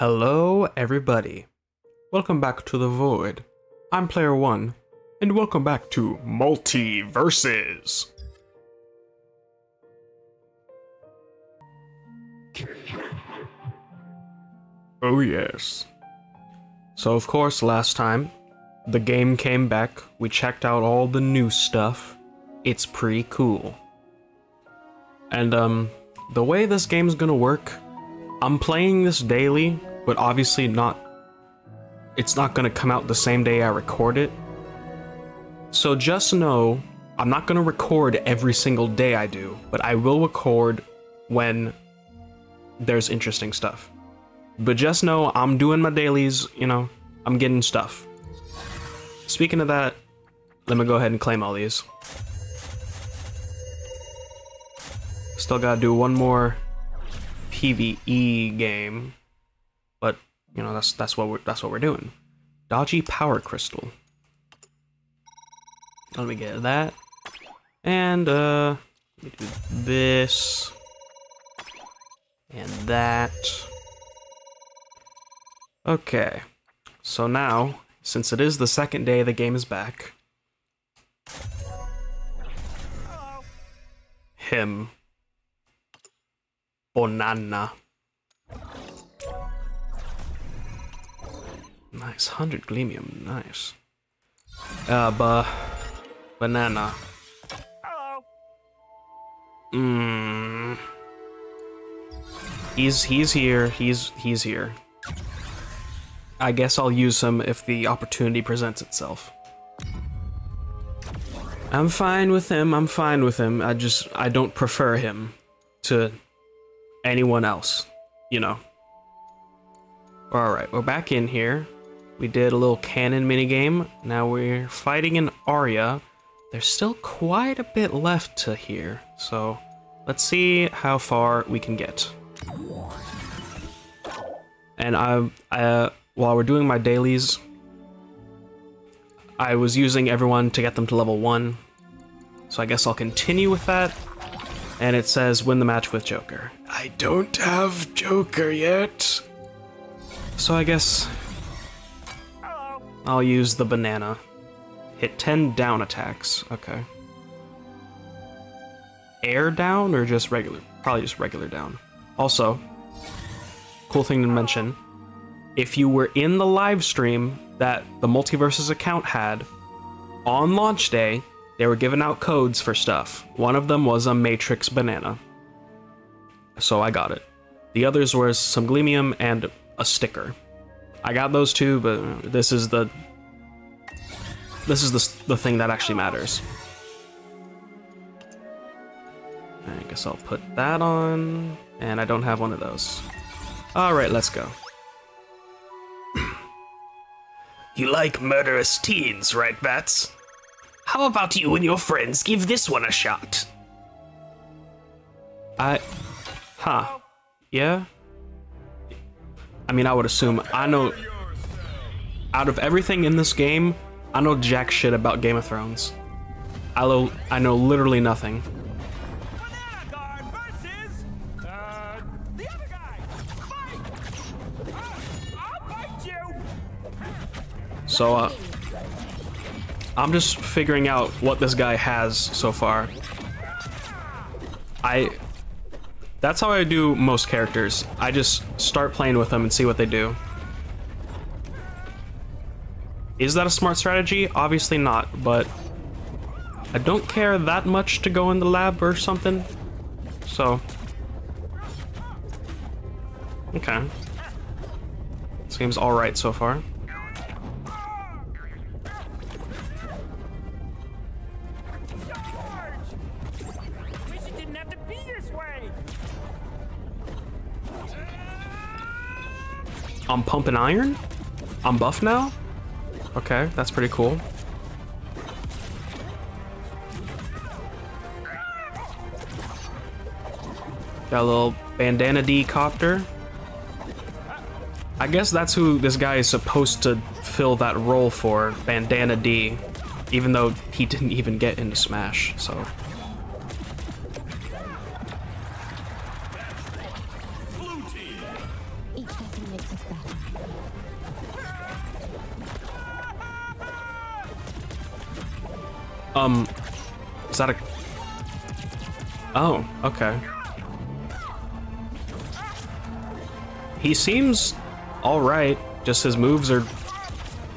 Hello everybody, welcome back to the void. I'm Player One, and welcome back to Multiverses. Oh yes. So of course last time, the game came back, we checked out all the new stuff, it's pretty cool. And the way this game's gonna work, I'm playing this daily, but obviously it's not gonna come out the same day I record it. So just know, I'm not gonna record every single day I do, but I will record when there's interesting stuff. But just know, I'm doing my dailies, you know, I'm getting stuff. Speaking of that, let me go ahead and claim all these. Still gotta do one more PvE game, but you know that's what we're doing. Dodgy power crystal. Let me get that, and let me do this and that. Okay, so now since it is the second day, the game is back. Him. Bornana. Nice, 100 Gleemium, nice. Banana. Mmm. He's here. I guess I'll use him if the opportunity presents itself. I'm fine with him, I don't prefer him to anyone else, you know. Alright, we're back in here. We did a little cannon minigame. Now we're fighting an Aria. There's still quite a bit left to here, so let's see how far we can get. And while we're doing my dailies, I was using everyone to get them to level 1. So I guess I'll continue with that. And it says, win the match with Joker. I don't have Joker yet. So I guess I'll use the banana. Hit 10 down attacks, okay. Air down or just regular? Probably just regular down. Also, cool thing to mention, if you were in the live stream that the Multiverses account had, on launch day, they were giving out codes for stuff. One of them was a Matrix banana. So I got it. The others were some Gleemium and a sticker. I got those two, but this is the thing that actually matters. I guess I'll put that on, and I don't have one of those. All right, let's go. You like murderous teens, right, Bats? How about you and your friends give this one a shot? Huh. Yeah? I mean, I would assume I know... Out of everything in this game, I know jack shit about Game of Thrones. I know literally nothing. So, I'm just figuring out what this guy has so far. That's how I do most characters. I just start playing with them and see what they do. Is that a smart strategy? Obviously not, but I don't care that much to go in the lab or something. So, okay. This game's all right so far. I'm pumping iron? I'm buff now? Okay, that's pretty cool. Got a little Bandana D copter. I guess that's who this guy is supposed to fill that role for, Bandana D, even though he didn't even get into Smash, so. makes us better. Is that a... Oh, okay. He seems alright, just his moves are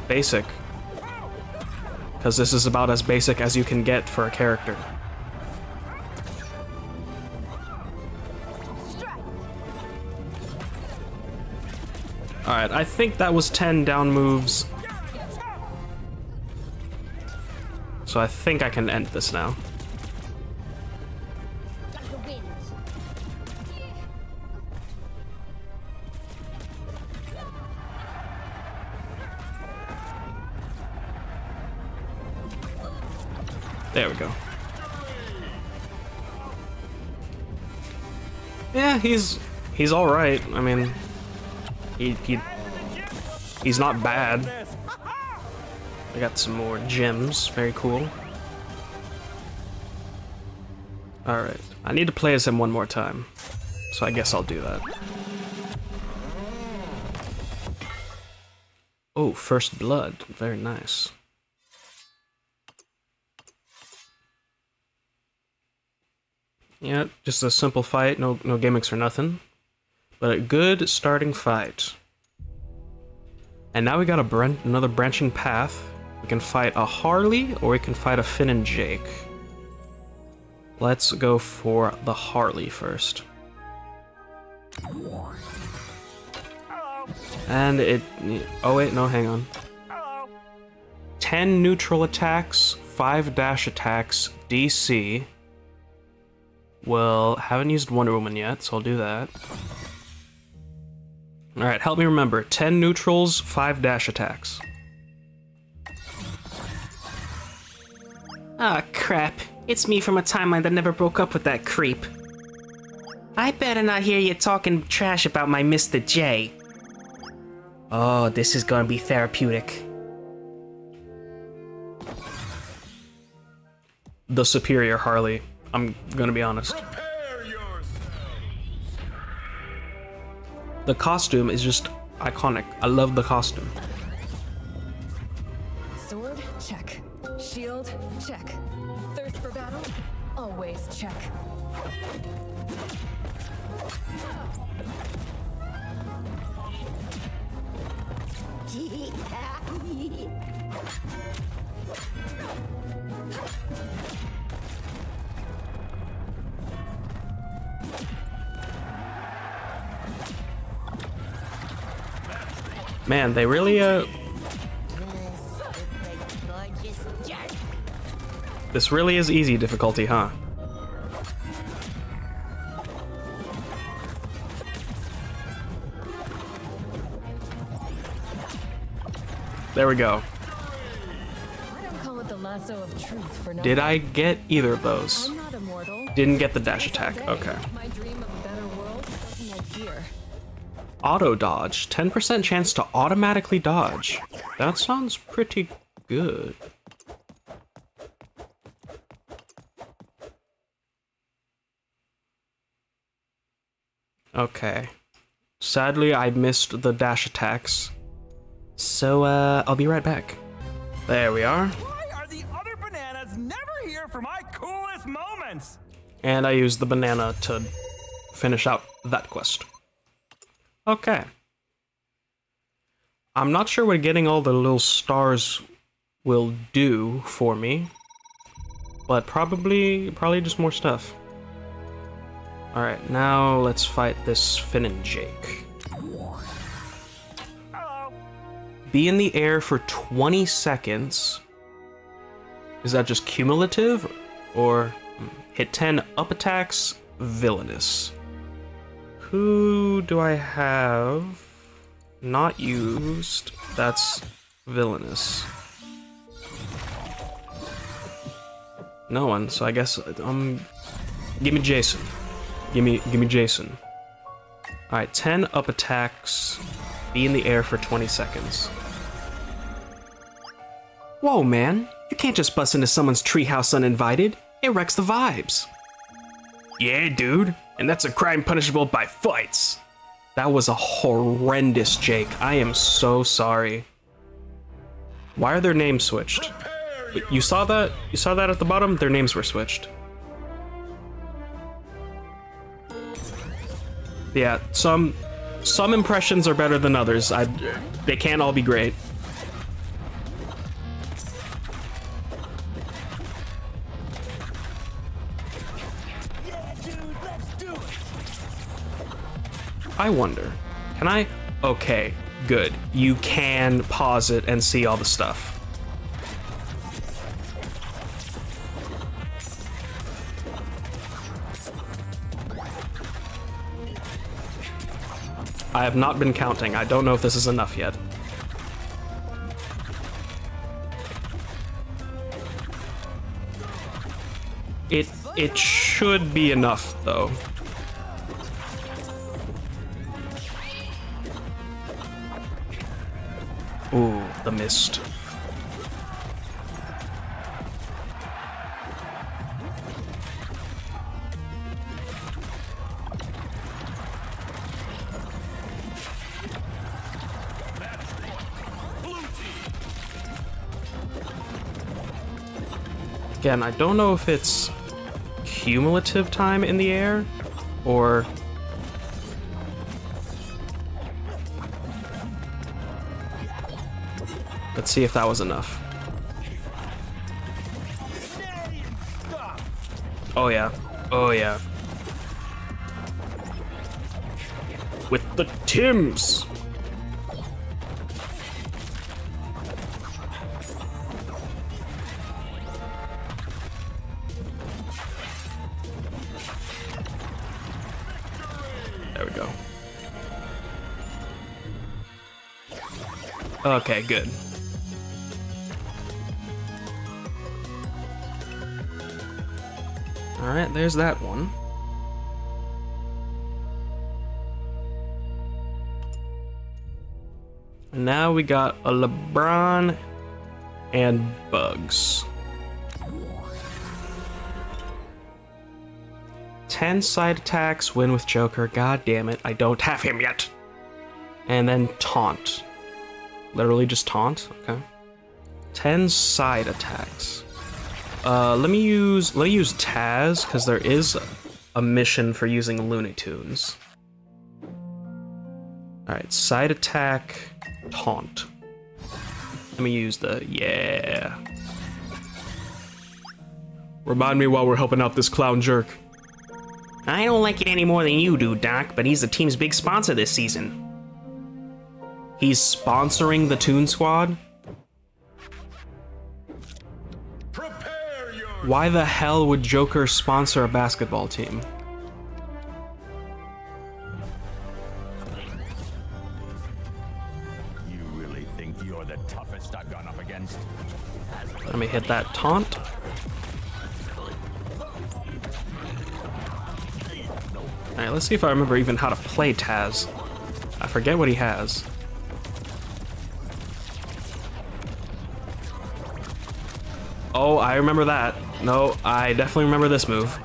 basic. Because this is about as basic as you can get for a character. Alright, I think that was 10 down moves. So I think I can end this now. There we go. Yeah, he's all right. I mean, he's not bad. I got some more gems. Very cool. All right, I need to play as him one more time, so I guess I'll do that. Oh, first blood. Very nice. Yeah, just a simple fight, no gimmicks or nothing. But a good starting fight. And now we got another branching path. We can fight a Harley, or we can fight a Finn and Jake. Let's go for the Harley first. And it... oh wait, no, hang on. 10 neutral attacks, 5 dash attacks, DC. Well, haven't used Wonder Woman yet, so I'll do that. Alright, help me remember. 10 neutrals, 5 dash attacks. Ah, crap. It's me from a timeline that never broke up with that creep. I better not hear you talking trash about my Mr. J. Oh, this is gonna be therapeutic. The superior Harley. I'm gonna be honest. The costume is just iconic. I love the costume. Sword, check. Shield, check. Thirst for battle, always check. Man, they really, this really is easy difficulty, huh? There we go. Did I get either of those? Didn't get the dash attack, okay. Auto dodge, 10% chance to automatically dodge. That sounds pretty good. Okay. Sadly, I missed the dash attacks. So, I'll be right back. There we are. Why are the other bananas never here for my coolest moments? And I used the banana to finish out that quest. Okay. I'm not sure what getting all the little stars will do for me, but probably just more stuff. All right, now let's fight this Finn and Jake. Hello. Be in the air for 20 seconds. Is that just cumulative, or hit 10 up attacks? Villainous. Who do I have not used that's villainous? No one, so I guess gimme Jason. Gimme Jason. Alright, 10 up attacks. Be in the air for 20 seconds. Whoa, man. You can't just bust into someone's treehouse uninvited. It wrecks the vibes. Yeah, dude. And that's a crime punishable by fights. That was a horrendous Jake. I am so sorry. Why are their names switched? Wait, you saw that? You saw that at the bottom? Their names were switched. Yeah, some impressions are better than others. They can't all be great. I wonder, can I? Okay, good. You can pause it and see all the stuff. I have not been counting. I don't know if this is enough yet. It should be enough though. Ooh, the mist. Again, I don't know if it's cumulative time in the air or... Let's see if that was enough. Oh yeah. Oh yeah. With the Tims! There we go. Okay, good. Alright, there's that one. And now we got a LeBron and Bugs. 10 side attacks, win with Joker. God damn it, I don't have him yet. And then taunt. Literally just taunt, okay. 10 side attacks. Let me use Taz, because there is a mission for using Looney Tunes. Alright, side attack, taunt. Let me use the, yeah. Remind me while we're helping out this clown jerk. I don't like it any more than you do, Doc, but he's the team's big sponsor this season. He's sponsoring the Toon Squad? Why the hell would Joker sponsor a basketball team? You really think you're the toughest I've gone up against? Let me hit that taunt. Alright, let's see if I remember even how to play Taz. I forget what he has. Oh, I remember that. No, I definitely remember this move.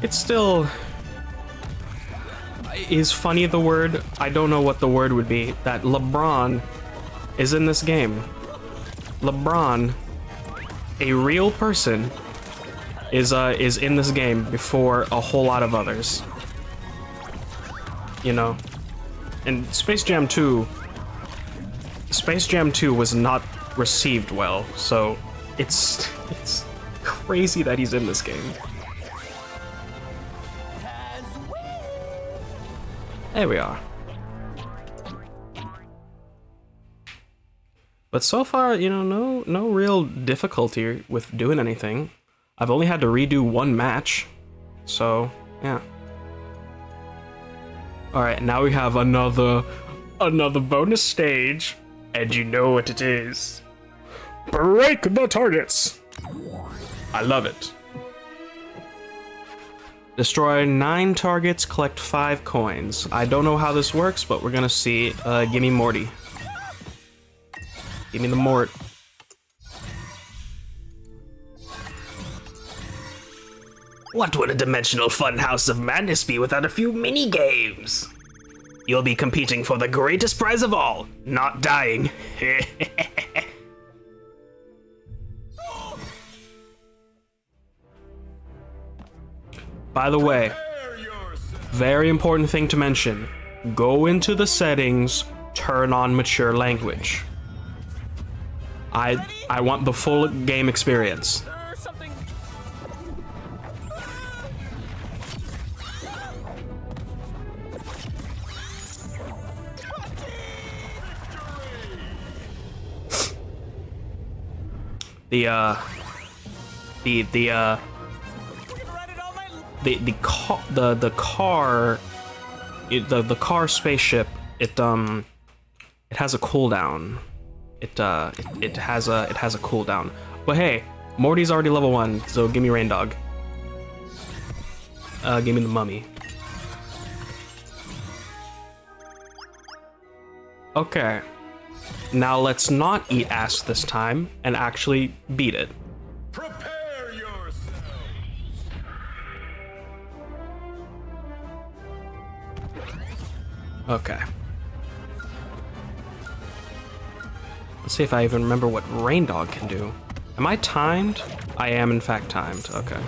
It still is funny, the word. I don't know what the word would be, that LeBron is in this game. LeBron, a real person, is in this game before a whole lot of others. You know? And Space Jam 2 was not received well, so it's crazy that he's in this game. There we are. But so far, you know, no real difficulty with doing anything. I've only had to redo one match, so yeah. All right, now we have another bonus stage, and you know what it is. Break the targets. I love it. Destroy 9 targets, collect 5 coins. I don't know how this works, but we're gonna see. Give me Morty. Give me the Mort. What would a dimensional funhouse of madness be without a few mini-games? You'll be competing for the greatest prize of all, not dying. By the way, very important thing to mention, go into the settings, turn on mature language. I want the full game experience. The car spaceship, it has a cooldown. It has a cooldown. But hey, Morty's already level 1, so give me Reindog. Give me the mummy. Okay. Now let's not eat ass this time and actually beat it. Prepare yourselves. Okay. Let's see if I even remember what Reindog can do. Am I timed? I am in fact timed. Okay.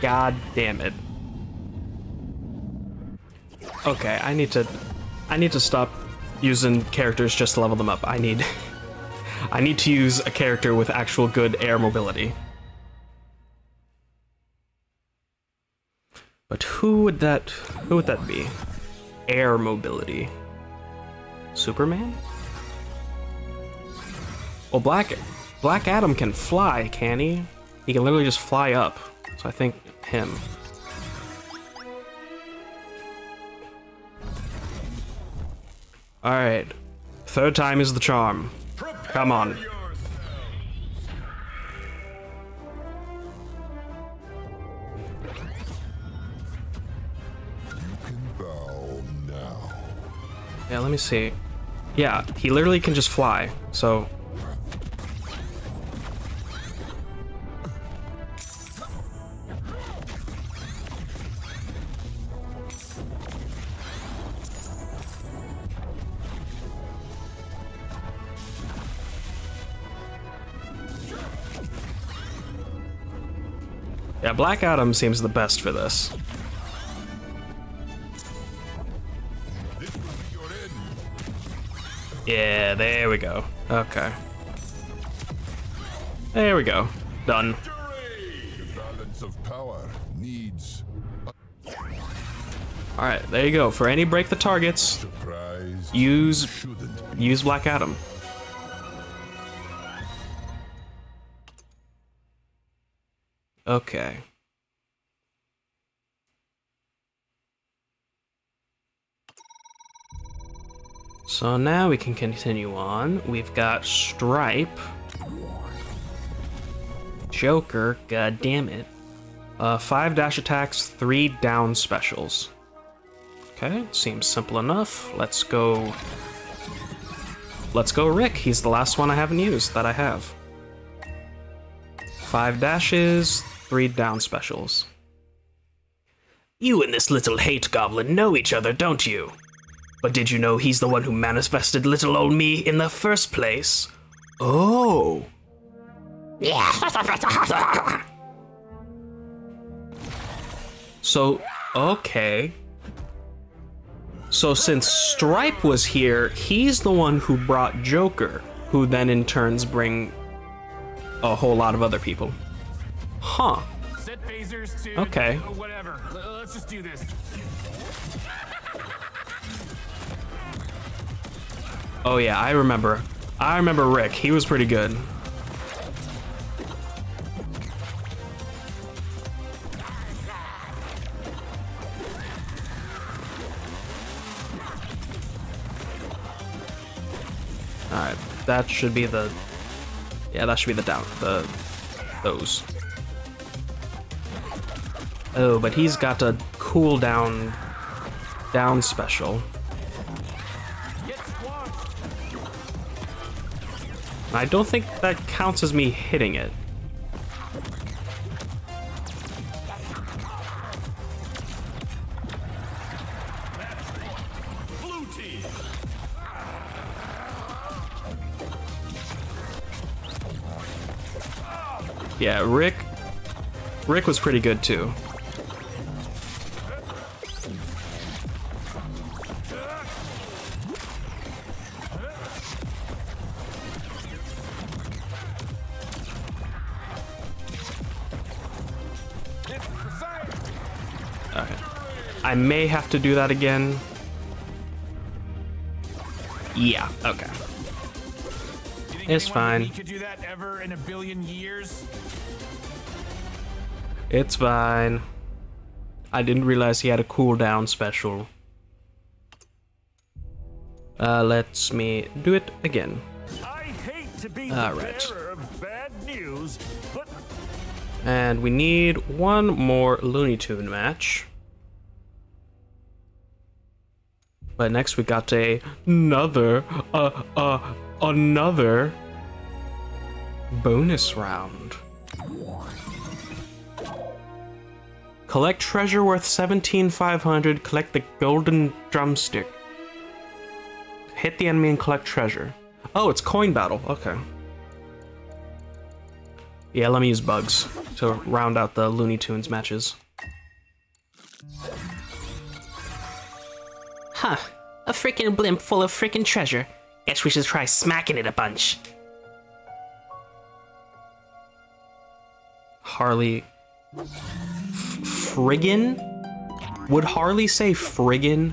God damn it. Okay, I need to stop using characters just to level them up. I need to use a character with actual good air mobility. But who would that be? Air mobility. Superman? Well, Black Adam can fly, can he? He can literally just fly up, so I think him. All right, 3rd time is the charm. Come on. Yeah, let me see. Yeah, he literally can just fly, so. Yeah, Black Adam seems the best for this. Yeah, there we go. Okay. There we go. Done. Alright, there you go. For any break the targets, use Black Adam. Okay. So now we can continue on. We've got Stripe, Joker, god damn it. 5 dash attacks, 3 down specials. Okay, seems simple enough. Let's go Rick. He's the last one I haven't used that I have. 5 dashes, 3 down specials. You and this little hate goblin know each other, don't you? But did you know he's the one who manifested little old me in the first place? Oh. Yeah. So, okay. So since Stripe was here, he's the one who brought Joker, who then in turns bring a whole lot of other people. Huh. Set phasers to okay. Whatever. Let's just do this. Oh yeah, I remember. I remember Rick. He was pretty good. Alright, that should be the... Yeah, that should be the down... the... those. Oh, but he's got a cool down... down special. I don't think that counts as me hitting it. Yeah, Rick was pretty good too. All right. I may have to do that again. Yeah, okay. It's fine. You could do that ever in a billion years? It's fine. I didn't realize he had a cooldown special. Let's me do it again. I hate to be all the right. Bearer of bad news, but... And we need one more Looney Tune match. But next we got another bonus round. Collect treasure worth 17,500. Collect the golden drumstick. Hit the enemy and collect treasure. Oh, it's coin battle. Okay. Yeah, let me use Bugs to round out the Looney Tunes matches. Huh. A freaking blimp full of freaking treasure. Guess we should try smacking it a bunch. Harley. Friggin? Would Harley say friggin?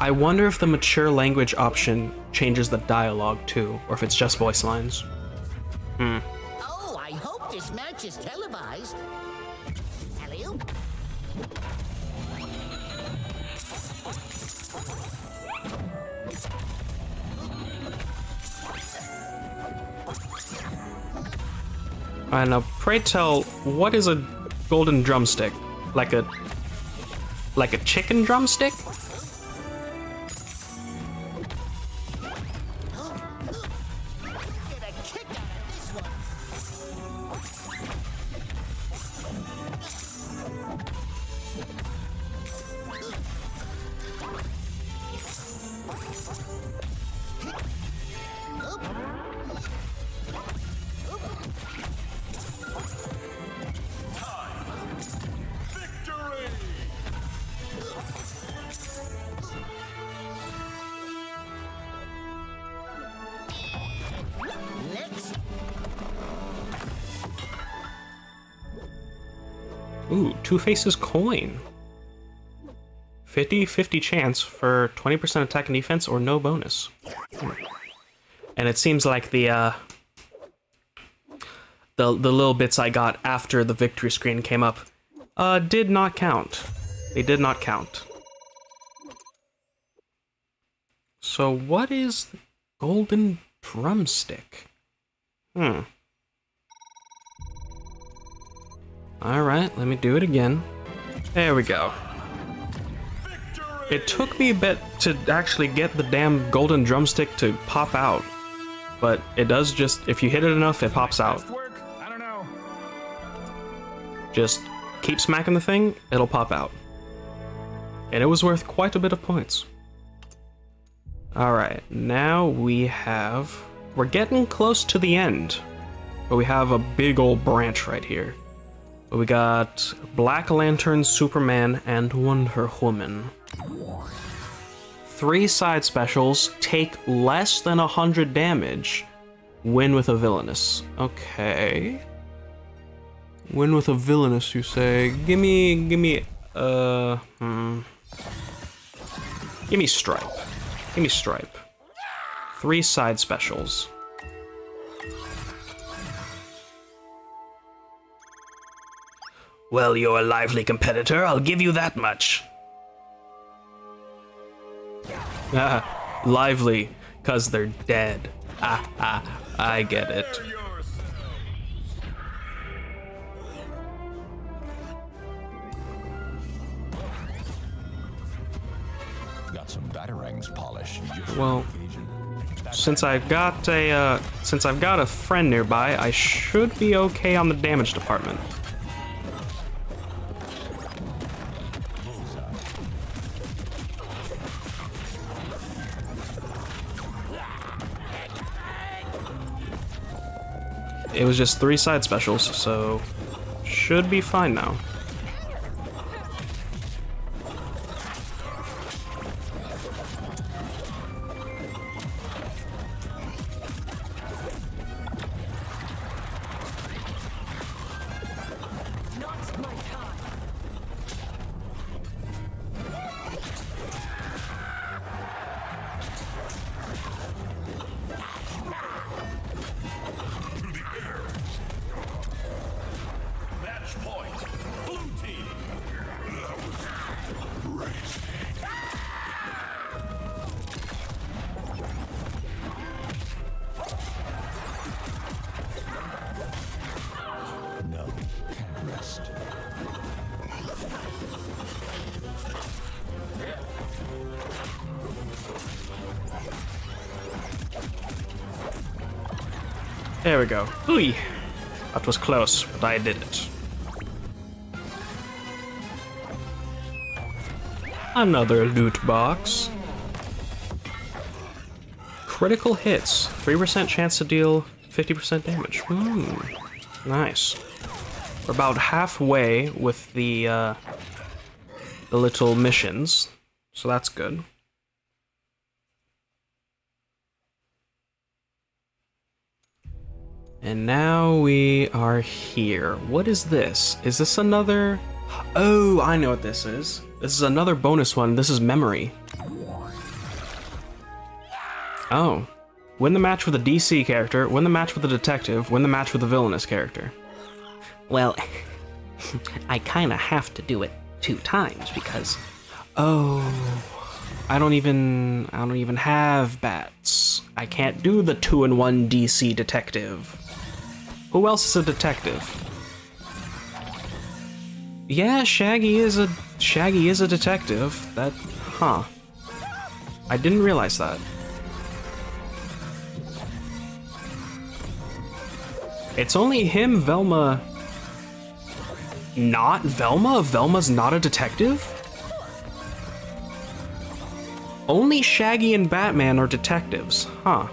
I wonder if the mature language option changes the dialogue too, or if it's just voice lines. Oh, I hope this match is televised. Hello? Alright, now pray tell, what is a golden drumstick? Like a chicken drumstick? Ooh, Two-Face's coin. 50-50 chance for 20% attack and defense or no bonus. And it seems like the little bits I got after the victory screen came up did not count. They did not count. So what is the golden drumstick? Alright, let me do it again. There we go. It took me a bit to actually get the damn golden drumstick to pop out. But it does just, if you hit it enough, it pops out. Just keep smacking the thing, it'll pop out. and it was worth quite a bit of points. Alright, now we have... We're getting close to the end, but we have a big old branch right here. We got Black Lantern, Superman, and Wonder Woman. 3 side specials, take less than 100 damage, win with a villainous. Okay. Win with a villainous, you say? Gimme Stripe. Gimme Stripe. 3 side specials. Well, you're a lively competitor, I'll give you that much. Ah, lively, 'cause they're dead. Ah, ah, I get it. Got some batarangs polish. Well, since I've got a friend nearby, I should be okay on the damage department. It was just 3 side specials, so should be fine now. There we go. Ooh, that was close, but I did it. Another loot box. Critical hits. 3% chance to deal 50% damage. Nice. We're about halfway with the little missions, so that's good. And now we are here. What is this? Is this another? Oh, I know what this is. This is another bonus one. This is memory. Oh. Win the match with a DC character, win the match with a detective, win the match with a villainous character. Well, I kind of have to do it 2 times because... Oh, I don't even have bats. I can't do the 2-in-1 DC detective. Who else is a detective? Yeah, Shaggy is a detective. That, huh? I didn't realize that. It's only him, Velma. Not Velma? Velma's not a detective? Only Shaggy and Batman are detectives, huh?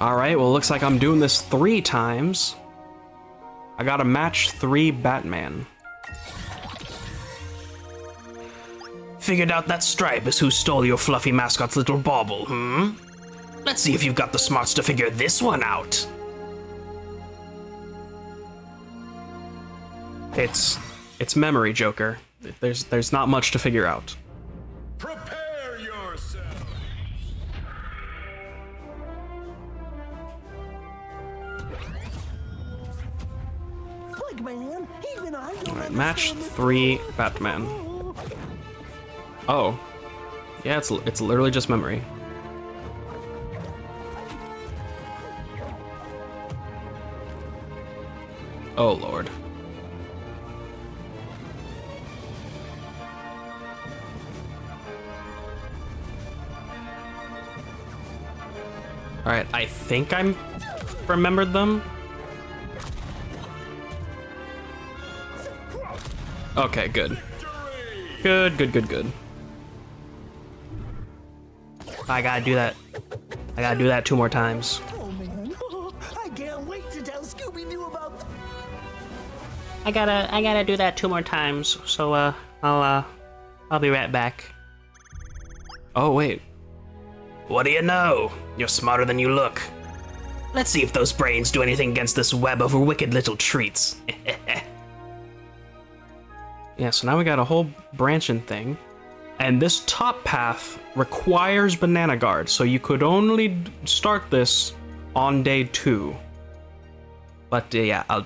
Alright, well, looks like I'm doing this 3 times. I gotta match 3 Batman. Figured out that Stripe is who stole your fluffy mascot's little bauble, hmm? Let's see if you've got the smarts to figure this one out. It's memory, Joker. There's not much to figure out. Prepare yourself. All right, match 3 Batman. Oh, yeah, it's literally just memory. Oh Lord. Alright, I think I remembered them. Okay, good. Good. I gotta do that. I gotta do that 2 more times. Oh, man. I can't wait to tell Scooby Doo about that. I gotta do that 2 more times. So I'll be right back. Oh wait. What do you know? You're smarter than you look. Let's see if those brains do anything against this web of wicked little treats. Yeah, so now we got a whole branching thing. And this top path requires banana guards, so you could only start this on day 2. But yeah, I'll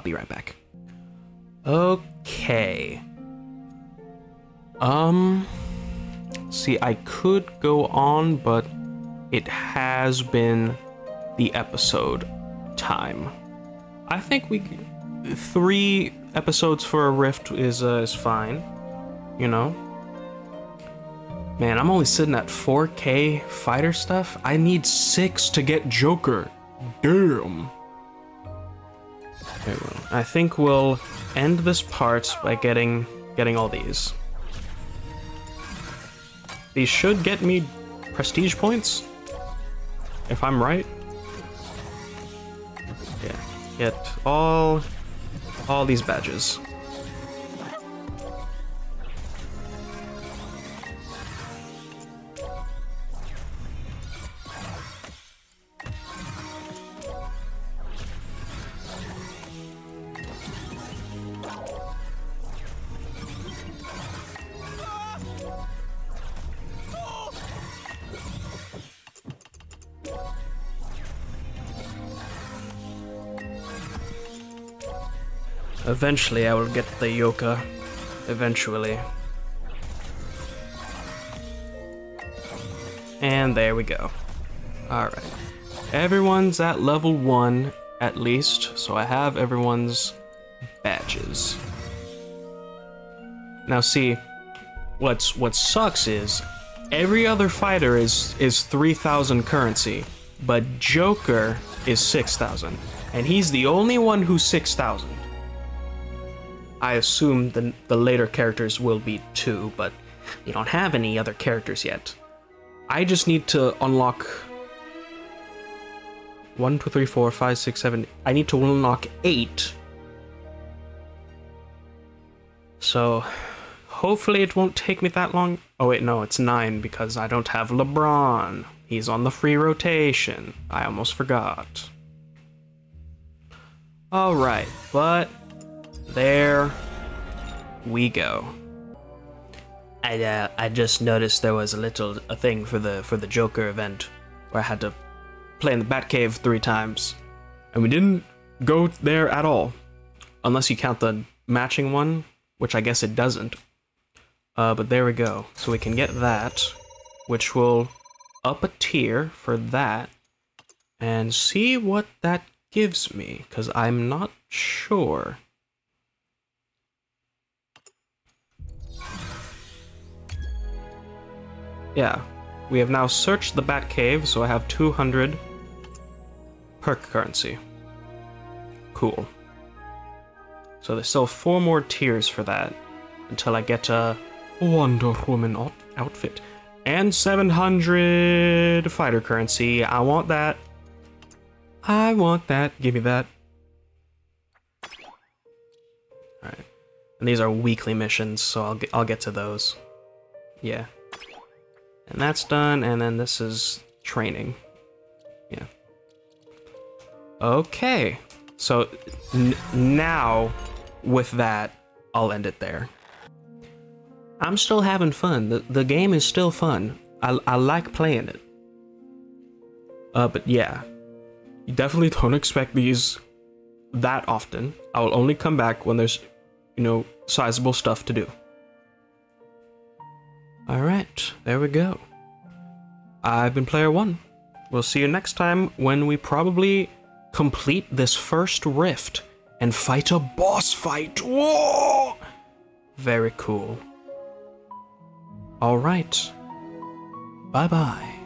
be right back. Okay. See, I could go on, but it has been the episode time. I think we 3 episodes for a rift is fine, you know. Man, I'm only sitting at 4K fighter stuff. I need 6 to get Joker. Damn. Okay, well, I think we'll end this part by getting all these. These should get me prestige points, if I'm right. Yeah, get all these badges. Eventually, I will get the Joker. Eventually. And there we go. Alright. Everyone's at level 1, at least, so I have everyone's badges. Now see, what sucks is, every other fighter is 3,000 currency, but Joker is 6,000. And he's the only one who's 6,000. I assume the later characters will be too, but we don't have any other characters yet. I just need to unlock 1, 2, 3, 4, 5, 6, 7... I need to unlock 8. So, hopefully it won't take me that long. Oh wait, no, it's 9 because I don't have LeBron. He's on the free rotation. I almost forgot. Alright, but... there we go. I just noticed there was a thing for the Joker event where I had to play in the Batcave 3 times, and we didn't go there at all, unless you count the matching one, which I guess it doesn't. But there we go. So we can get that, which will up a tier for that, and see what that gives me, because I'm not sure. Yeah, we have now searched the Batcave, so I have 200 perk currency. Cool. So there's still 4 more tiers for that until I get a Wonder Woman outfit. And 700 fighter currency. I want that. I want that. Give me that. Alright. And these are weekly missions, so I'll get to those. Yeah. And that's done, and then this is training. Yeah. Okay. So now, with that, I'll end it there. I'm still having fun. The game is still fun. I like playing it. But yeah. You definitely don't expect these that often. I will only come back when there's, you know, sizable stuff to do. Alright, there we go. I've been Player 1. We'll see you next time when we probably complete this first rift and fight a boss fight. Whoa! Very cool. Alright. Bye-bye.